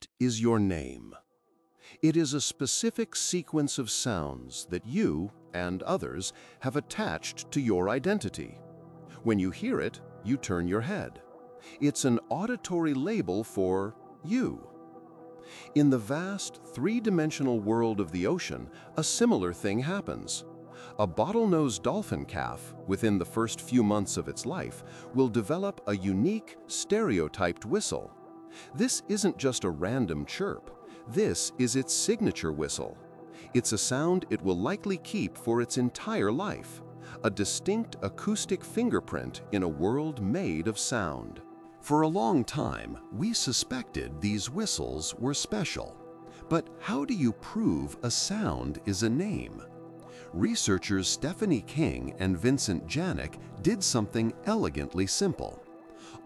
What is your name? It is a specific sequence of sounds that you and others have attached to your identity. When you hear it, you turn your head. It's an auditory label for you. In the vast three-dimensional world of the ocean, a similar thing happens. A bottlenose dolphin calf, within the first few months of its life, will develop a unique, stereotyped whistle. This isn't just a random chirp. This is its signature whistle. It's a sound it will likely keep for its entire life, a distinct acoustic fingerprint in a world made of sound. For a long time, we suspected these whistles were special. But how do you prove a sound is a name? Researchers Stephanie King and Vincent Janik did something elegantly simple.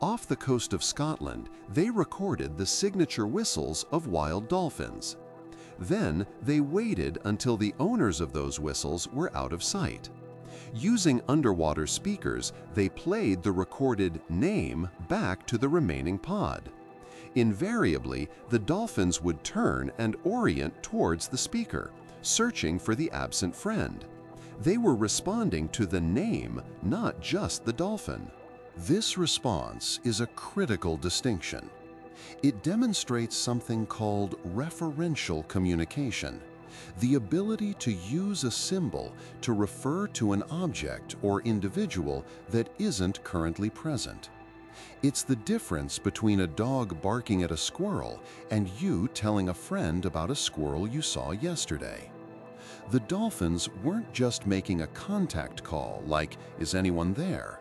Off the coast of Scotland, they recorded the signature whistles of wild dolphins. Then they waited until the owners of those whistles were out of sight. Using underwater speakers, they played the recorded name back to the remaining pod. Invariably, the dolphins would turn and orient towards the speaker, searching for the absent friend. They were responding to the name, not just the dolphin. This response is a critical distinction. It demonstrates something called referential communication, the ability to use a symbol to refer to an object or individual that isn't currently present. It's the difference between a dog barking at a squirrel and you telling a friend about a squirrel you saw yesterday. The dolphins weren't just making a contact call like, "Is anyone there?"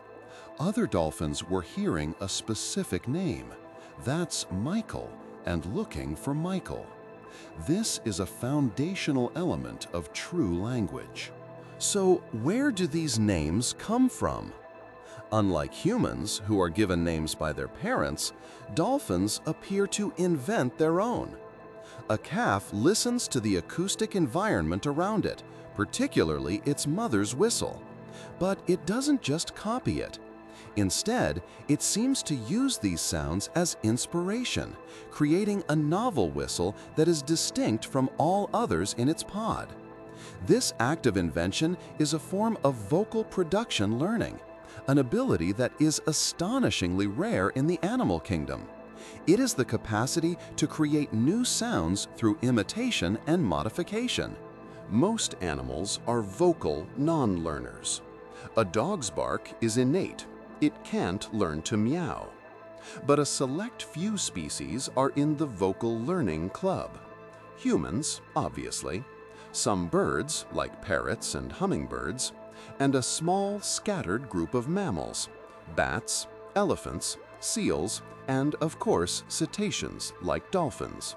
Other dolphins were hearing a specific name. That's Michael, and looking for Michael. This is a foundational element of true language. So where do these names come from? Unlike humans, who are given names by their parents, dolphins appear to invent their own. A calf listens to the acoustic environment around it, particularly its mother's whistle. But it doesn't just copy it. Instead, it seems to use these sounds as inspiration, creating a novel whistle that is distinct from all others in its pod. This act of invention is a form of vocal production learning, an ability that is astonishingly rare in the animal kingdom. It is the capacity to create new sounds through imitation and modification. Most animals are vocal non-learners. A dog's bark is innate. It can't learn to meow. But a select few species are in the vocal learning club. Humans, obviously, some birds, like parrots and hummingbirds, and a small scattered group of mammals, bats, elephants, seals, and of course cetaceans like dolphins.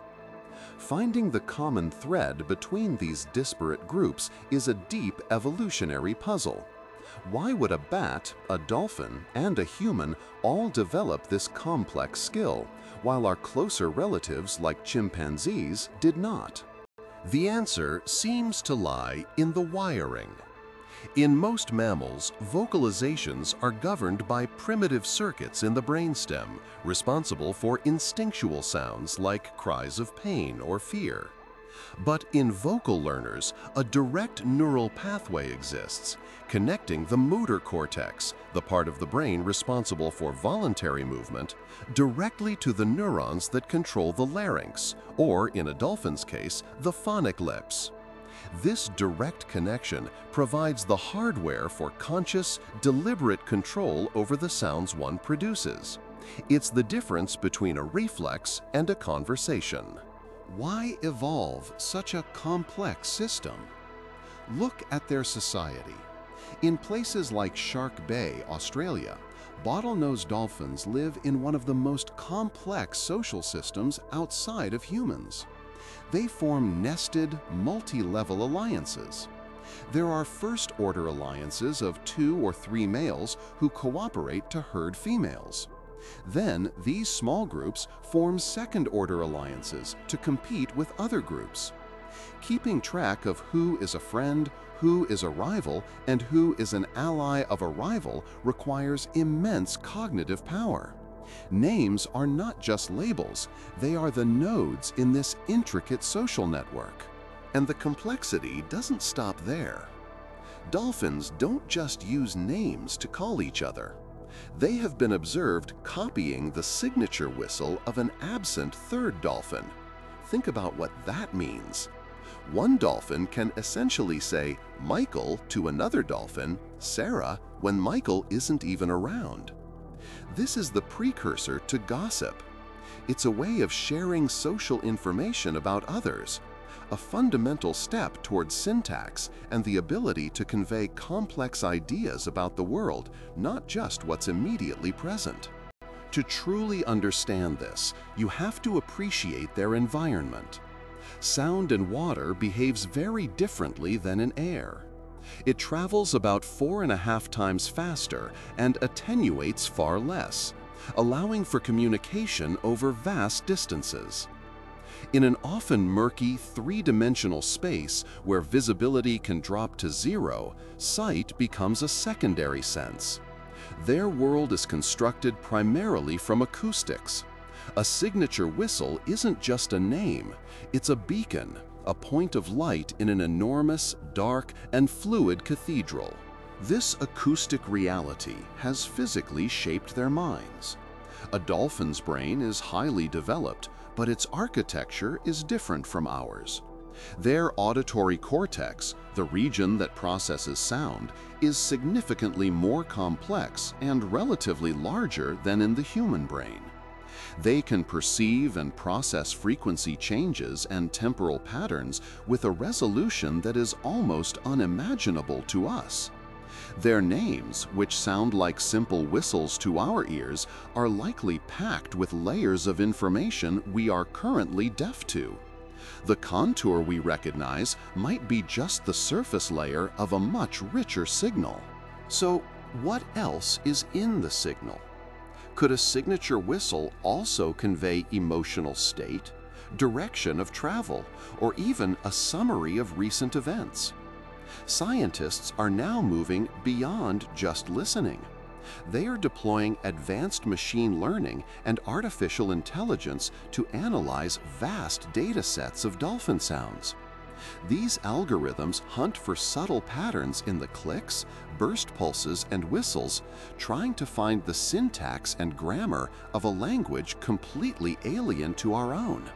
Finding the common thread between these disparate groups is a deep evolutionary puzzle. Why would a bat, a dolphin, and a human all develop this complex skill, while our closer relatives like chimpanzees did not? The answer seems to lie in the wiring. In most mammals, vocalizations are governed by primitive circuits in the brainstem, responsible for instinctual sounds like cries of pain or fear. But in vocal learners, a direct neural pathway exists, connecting the motor cortex, the part of the brain responsible for voluntary movement, directly to the neurons that control the larynx, or in a dolphin's case, the phonic lips. This direct connection provides the hardware for conscious, deliberate control over the sounds one produces. It's the difference between a reflex and a conversation. Why evolve such a complex system? Look at their society. In places like Shark Bay, Australia, bottlenose dolphins live in one of the most complex social systems outside of humans. They form nested, multi-level alliances. There are first-order alliances of 2 or 3 males who cooperate to herd females. Then, these small groups form second-order alliances to compete with other groups. Keeping track of who is a friend, who is a rival, and who is an ally of a rival requires immense cognitive power. Names are not just labels, they are the nodes in this intricate social network. And the complexity doesn't stop there. Dolphins don't just use names to call each other. They have been observed copying the signature whistle of an absent third dolphin. Think about what that means. One dolphin can essentially say Michael to another dolphin, Sarah, when Michael isn't even around. This is the precursor to gossip. It's a way of sharing social information about others, a fundamental step towards syntax and the ability to convey complex ideas about the world, not just what's immediately present. To truly understand this, you have to appreciate their environment. Sound in water behaves very differently than in air. It travels about 4.5 times faster and attenuates far less, allowing for communication over vast distances. In an often murky, three-dimensional space where visibility can drop to zero, sight becomes a secondary sense. Their world is constructed primarily from acoustics. A signature whistle isn't just a name, it's a beacon, a point of light in an enormous, dark, and fluid cathedral. This acoustic reality has physically shaped their minds. A dolphin's brain is highly developed, but its architecture is different from ours. Their auditory cortex, the region that processes sound, is significantly more complex and relatively larger than in the human brain. They can perceive and process frequency changes and temporal patterns with a resolution that is almost unimaginable to us. Their names, which sound like simple whistles to our ears, are likely packed with layers of information we are currently deaf to. The contour we recognize might be just the surface layer of a much richer signal. So, what else is in the signal? Could a signature whistle also convey emotional state, direction of travel, or even a summary of recent events? Scientists are now moving beyond just listening. They are deploying advanced machine learning and artificial intelligence to analyze vast data sets of dolphin sounds. These algorithms hunt for subtle patterns in the clicks, burst pulses, and whistles, trying to find the syntax and grammar of a language completely alien to our own.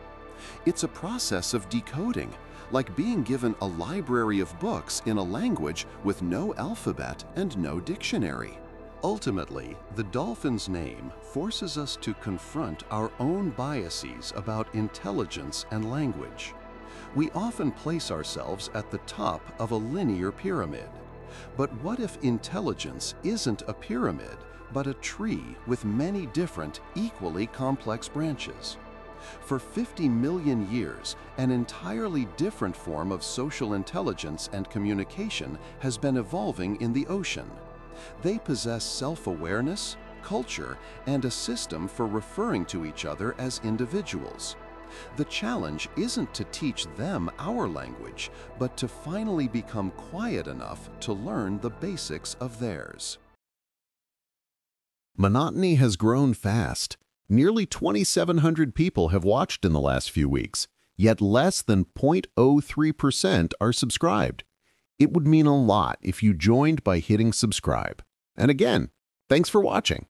It's a process of decoding, like being given a library of books in a language with no alphabet and no dictionary. Ultimately, the dolphin's name forces us to confront our own biases about intelligence and language. We often place ourselves at the top of a linear pyramid. But what if intelligence isn't a pyramid, but a tree with many different, equally complex branches? For 50 million years, an entirely different form of social intelligence and communication has been evolving in the ocean. They possess self-awareness, culture, and a system for referring to each other as individuals. The challenge isn't to teach them our language, but to finally become quiet enough to learn the basics of theirs. Monotony has grown fast. Nearly 2,700 people have watched in the last few weeks, yet less than 0.03% are subscribed. It would mean a lot if you joined by hitting subscribe. And again, thanks for watching.